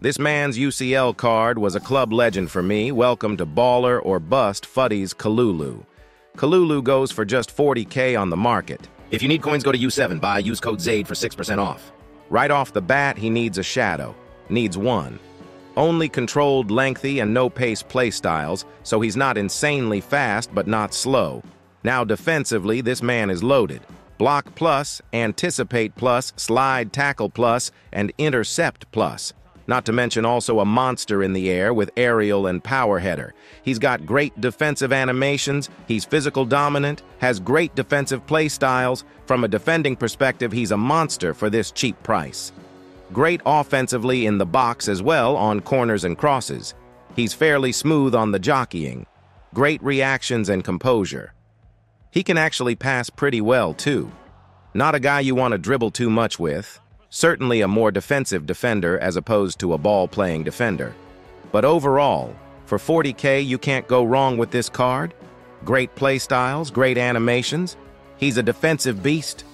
This man's UCL card was a club legend for me. Welcome to Baller or Bust Futties Kalulu. Kalulu goes for just 40K on the market. If you need coins, go to U7. Buy, use code Zade for 6% off. Right off the bat, he needs a shadow. Needs one. Only controlled, lengthy, and no-pace playstyles, so he's not insanely fast but not slow. Now defensively, this man is loaded. Block plus, anticipate plus, slide tackle plus, and intercept plus. Not to mention also a monster in the air with aerial and power header. He's got great defensive animations, he's physical dominant, has great defensive play styles. From a defending perspective, he's a monster for this cheap price. Great offensively in the box as well on corners and crosses. He's fairly smooth on the jockeying. Great reactions and composure. He can actually pass pretty well too. Not a guy you want to dribble too much with. Certainly a more defensive defender as opposed to a ball-playing defender. But overall, for 40K, you can't go wrong with this card. Great play styles, great animations. He's a defensive beast.